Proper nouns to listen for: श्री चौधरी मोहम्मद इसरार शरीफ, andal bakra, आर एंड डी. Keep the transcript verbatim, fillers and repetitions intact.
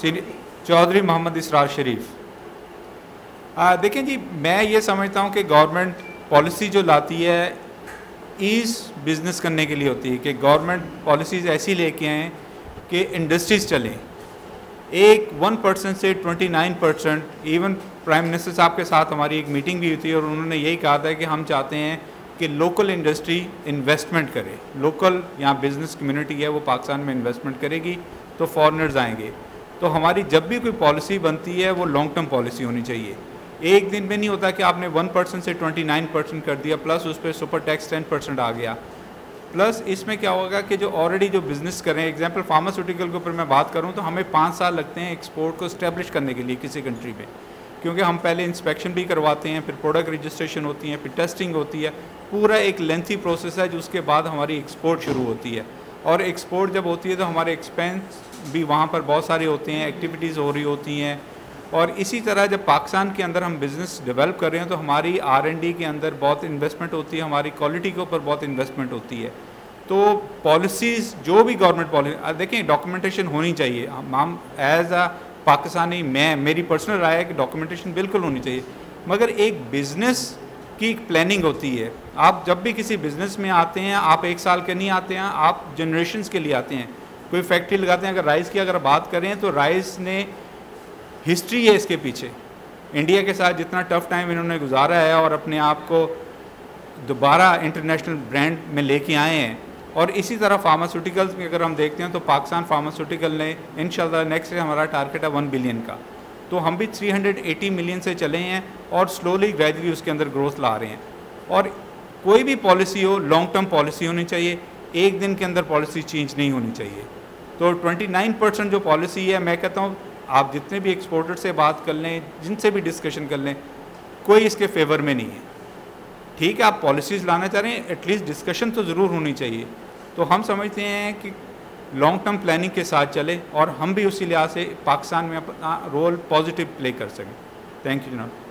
श्री चौधरी मोहम्मद इसरार शरीफ। आ, देखें जी, मैं ये समझता हूँ कि गवर्नमेंट पॉलिसी जो लाती है ईज बिज़नेस करने के लिए होती है, कि गवर्नमेंट पॉलिसीज़ ऐसी लेके आएँ कि इंडस्ट्रीज़ चलें। एक वन परसेंट से twenty nine percent, even prime minister साहब के साथ हमारी एक मीटिंग भी हुई थी और उन्होंने यही कहा था कि हम चाहते हैं कि लोकल इंडस्ट्री इन्वेस्टमेंट करे, लोकल यहाँ बिज़नेस कम्युनिटी है वो पाकिस्तान में इन्वेस्टमेंट करेगी तो फॉरेनर्स आएंगे। तो हमारी जब भी कोई पॉलिसी बनती है वो लॉन्ग टर्म पॉलिसी होनी चाहिए। एक दिन में नहीं होता कि आपने वन परसेंट से ट्वेंटी नाइन परसेंट कर दिया प्लस उस पर सुपर टैक्स टेन परसेंट आ गया, प्लस इसमें क्या होगा कि जो ऑलरेडी जो बिज़नेस कर रहे हैं, एग्जाम्पल फार्मास्यूटिकल के ऊपर मैं बात करूं तो हमें पाँच साल लगते हैं एक्सपोर्ट को इस्टेब्लिश करने के लिए किसी कंट्री में, क्योंकि हम पहले इंस्पेक्शन भी करवाते हैं, फिर प्रोडक्ट रजिस्ट्रेशन होती है, फिर टेस्टिंग होती है, पूरा एक लेंथी प्रोसेस है जिसके बाद हमारी एक्सपोर्ट शुरू होती है। और एक्सपोर्ट जब होती है तो हमारे एक्सपेंस भी वहाँ पर बहुत सारे होते हैं, एक्टिविटीज़ हो रही होती हैं। और इसी तरह जब पाकिस्तान के अंदर हम बिज़नेस डेवलप कर रहे हैं तो हमारी आर एंड डी के अंदर बहुत इन्वेस्टमेंट होती है, हमारी क्वालिटी के ऊपर बहुत इन्वेस्टमेंट होती है। तो पॉलिसीज़ जो भी गवर्नमेंट पॉलिसी, देखें डॉक्यूमेंटेशन होनी चाहिए। हम एज अ पाकिस्तानी, मैं मेरी पर्सनल राय है कि डॉक्यूमेंटेशन बिल्कुल होनी चाहिए, मगर एक बिज़नेस की प्लानिंग होती है। आप जब भी किसी बिज़नेस में आते हैं, आप एक साल के नहीं आते हैं, आप जनरेशन के लिए आते हैं। कोई फैक्ट्री लगाते हैं, अगर राइस की अगर बात करें तो राइस ने हिस्ट्री है इसके पीछे, इंडिया के साथ जितना टफ टाइम इन्होंने गुजारा है और अपने आप को दोबारा इंटरनेशनल ब्रांड में लेके आए हैं। और इसी तरह फार्मास्यूटिकल्स में अगर हम देखते हैं तो पाकिस्तान फार्मास्यूटिकल ने इंशाल्लाह नेक्स्ट ईयर हमारा टारगेट है वन बिलियन का, तो हम भी थ्री हंड्रेड एटी मिलियन से चले हैं और स्लोली ग्रेजुअली उसके अंदर ग्रोथ ला रहे हैं। और कोई भी पॉलिसी हो लॉन्ग टर्म पॉलिसी होनी चाहिए, एक दिन के अंदर पॉलिसी चेंज नहीं होनी चाहिए। तो ट्वेंटी नाइन परसेंट जो पॉलिसी है, मैं कहता हूँ आप जितने भी एक्सपोर्टर से बात कर लें, जिनसे भी डिस्कशन कर लें, कोई इसके फेवर में नहीं है। ठीक है, आप पॉलिसीज़ लाना चाह रहे हैं, एटलीस्ट डिस्कशन तो ज़रूर होनी चाहिए। तो हम समझते हैं कि लॉन्ग टर्म प्लानिंग के साथ चले और हम भी उसी लिहाज से पाकिस्तान में अपना रोल पॉजिटिव प्ले कर सकें। थैंक यू जनाब।